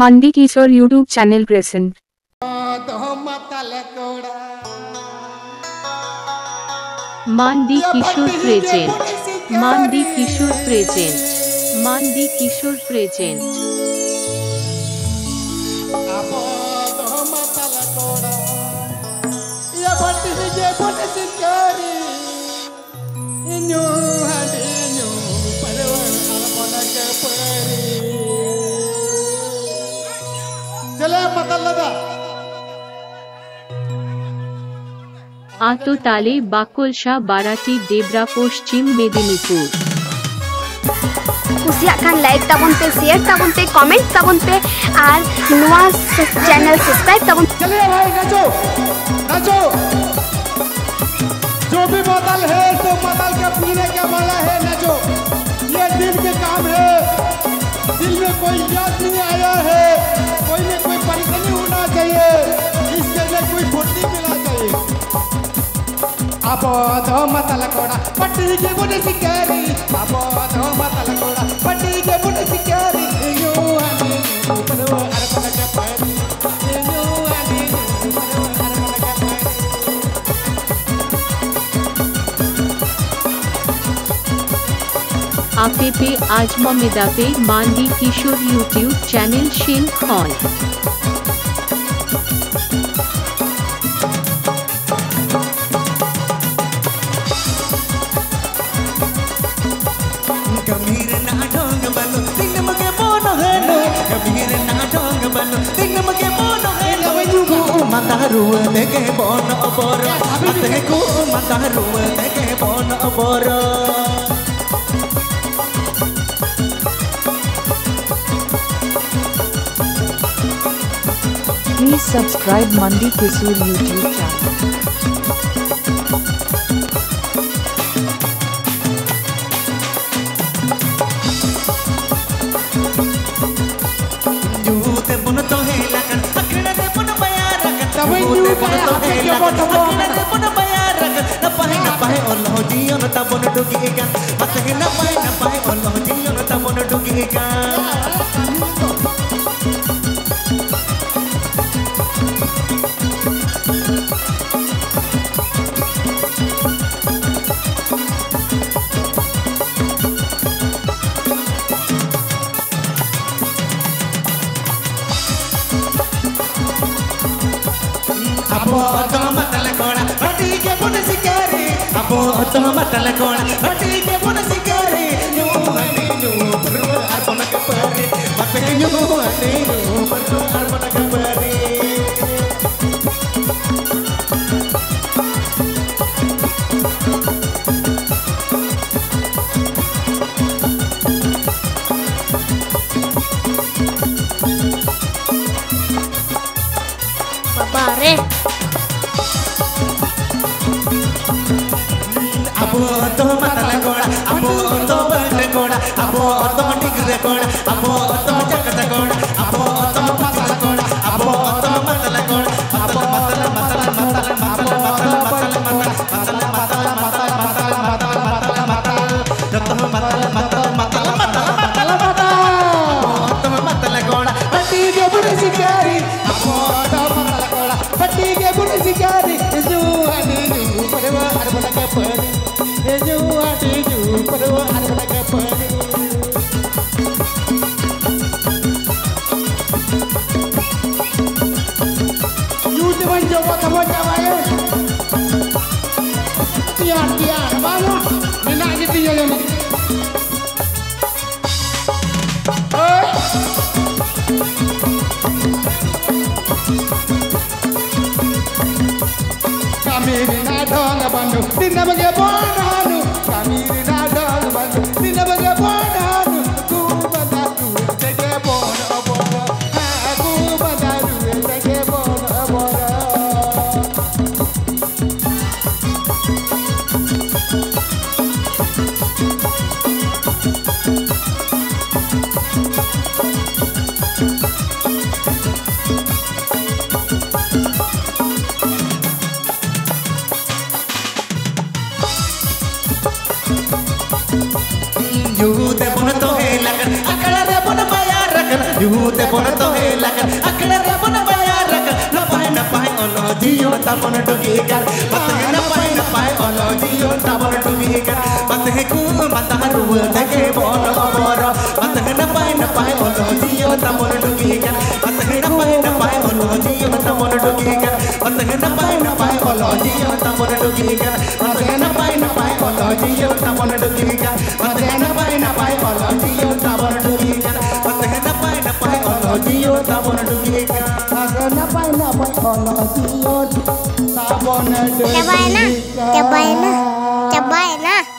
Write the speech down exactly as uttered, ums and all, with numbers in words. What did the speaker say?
मांडी किशोर YouTube channel present. Mandi Kishor present. Mandi Kishor present. Mandi Kishor present. आतो ताले बाकुलशा बाराटी डेब्रा पश्चिम मेदिनीपुर। कुसिया खान लाइक ताबुन पे, शेयर ताबुन पे, कमेंट ताबुन पे और नया चैनल सब्सक्राइब ताबुन। चलिए भाई नाचो नाचो, जो भी मतल है तो मतल के पीने के वाला है, नाचो। ये दिल के काम है, दिल में कोई याद नहीं आया है, कोई में कोई परेशानी होना चाहिए, इसके लिए कोई फुर्ती मिला चाहिए। आपोदो मतल कोड़ा पट्टी के बुने सिकारी, आपोदो मतल कोड़ा पट्टी के बुने सिकारी, यू आनी परवा अरपन के पारी, यू आनी परवा अरपन के पारी। आपे पे आजमा मिदा पे मांडी किशोर यूट्यूब चैनल शेन खान। मतारू देखे बोन अबोर, देखो मतारू देखे बोन अबोर। Please subscribe Mandi Kishore YouTube channel. तो मतल कोड़ा हटी के बुन सिकारी, न्यू हनी न्यू परवा अर्पण के पारी, मत न्यू हनी न्यू परवा अर्पण के पारी। बाबा रे तो मतल कोड़ा अब तो बल कोड़ा अब तो टिक रे कोड़ा अब तो जगत कोड़ा अब तो फसल कोड़ा अब तो मतल कोड़ा अब मतल मतल मतल मतल मतल मतल मतल मतल मतल मतल मतल मतल मतल जतम मतल मतल मतल मतल मतल मतल तो मतल कोड़ा पट्टी के बुरे शिकारी, अब तो मतल कोड़ा पट्टी के बुरे शिकारी, जो हनी जो परवा हरबल के पर परवा हरबड़ा के पारी। यूट्यूब जो बात हो जाए यार यार बाबा बिना जितनी जो मत कामेर ना ढंग बनो दिन मगे बोलो कामेर यूते बोन तो है लगन अकड़ रे बोन माया रखन, यूते बोन तो है साबुन डुबी कर बस है न पाए न पाए ओलोजियो साबुन डुबी कर बस है खूब मतारू लगे बोल बोल बस है न पाए न पाए ओलोजियो साबुन डुबी कर बस है न पाए न पाए ओलोजियो साबुन डुबी कर बस है न पाए न पाए ओलोजियो साबुन डुबी कर बस है न पाए न पाए ओलोजियो साबुन डुबी कर बस है न पाए न पाए ओलोजियो साबुन डुबी कर बस है न पाए न पाए ओलोजियो साबुन डुबी कर चबाए ना चबाए ना चबाए ना।